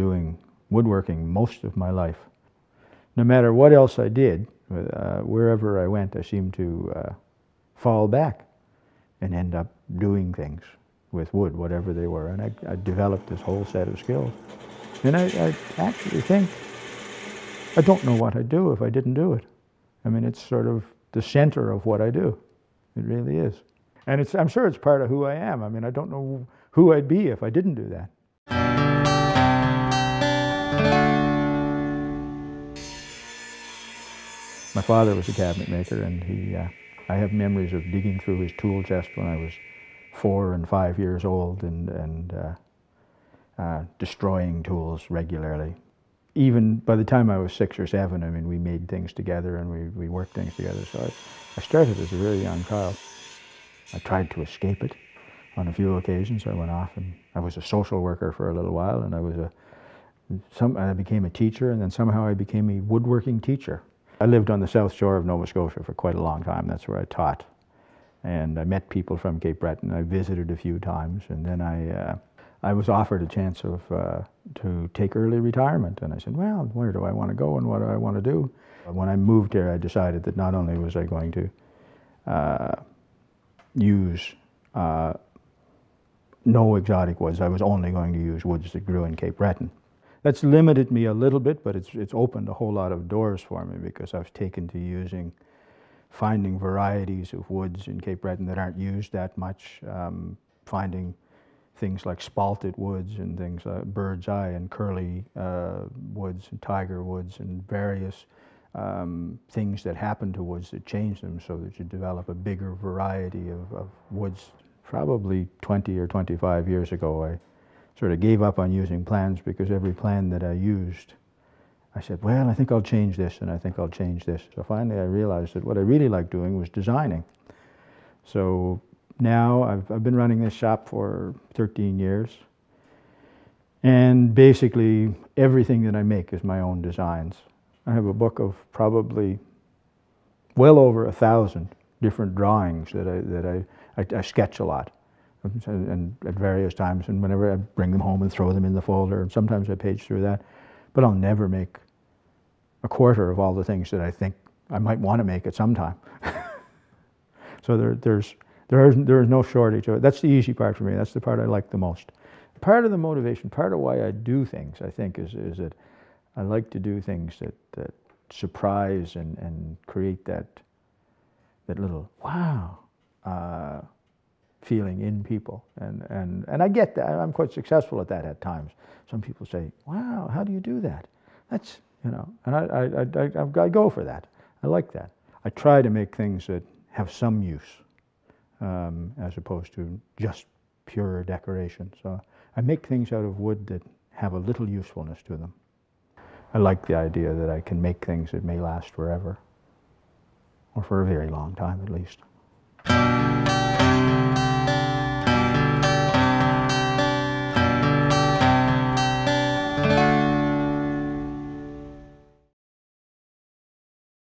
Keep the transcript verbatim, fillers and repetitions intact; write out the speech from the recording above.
doing woodworking most of my life. No matter what else I did, uh, wherever I went, I seemed to uh, fall back and end up doing things with wood, whatever they were. And I, I developed this whole set of skills. And I, I actually think I don't know what I'd do if I didn't do it. I mean, it's sort of the center of what I do. It really is. And it's, I'm sure it's part of who I am. I mean, I don't know who I'd be if I didn't do that. My father was a cabinet maker, and he, uh, I have memories of digging through his tool chest when I was four and five years old and, and uh, uh, destroying tools regularly. Even by the time I was six or seven, I mean, we made things together and we, we worked things together. So I, I started as a very young child. I tried to escape it on a few occasions. I went off and I was a social worker for a little while, and I was a, some, I became a teacher, and then somehow I became a woodworking teacher. I lived on the south shore of Nova Scotia for quite a long time. That's where I taught. And I met people from Cape Breton. I visited a few times, and then I, uh, I was offered a chance of, uh, to take early retirement. And I said, well, where do I want to go and what do I want to do? When I moved here, I decided that not only was I going to uh, use uh, no exotic woods, I was only going to use woods that grew in Cape Breton. That's limited me a little bit, but it's, it's opened a whole lot of doors for me, because I've taken to using, finding varieties of woods in Cape Breton that aren't used that much, um, finding things like spalted woods and things like bird's eye and curly uh, woods and tiger woods and various um, things that happen to woods that change them so that you develop a bigger variety of, of woods. Probably twenty or twenty-five years ago, I sort of gave up on using plans, because every plan that I used, I said, well, I think I'll change this and I think I'll change this. So finally I realized that what I really liked doing was designing. So now I've, I've been running this shop for thirteen years, and basically everything that I make is my own designs. I have a book of probably well over a thousand different drawings that I, that I, I, I sketch a lot, and at various times, and whenever I bring them home and throw them in the folder, and sometimes I page through that, but I'll never make a quarter of all the things that I think I might want to make at some time. So there, there's There is, there is no shortage of it. That's the easy part for me. That's the part I like the most. Part of the motivation, part of why I do things, I think, is, is that I like to do things that, that surprise and, and create that, that little wow uh, feeling in people. And, and, and I get that. I'm quite successful at that at times. Some people say, wow, how do you do that? That's, you know, and I, I, I, I, I go for that. I like that. I try to make things that have some use. Um, as opposed to just pure decoration. So I make things out of wood that have a little usefulness to them. I like the idea that I can make things that may last forever, or for a very long time at least.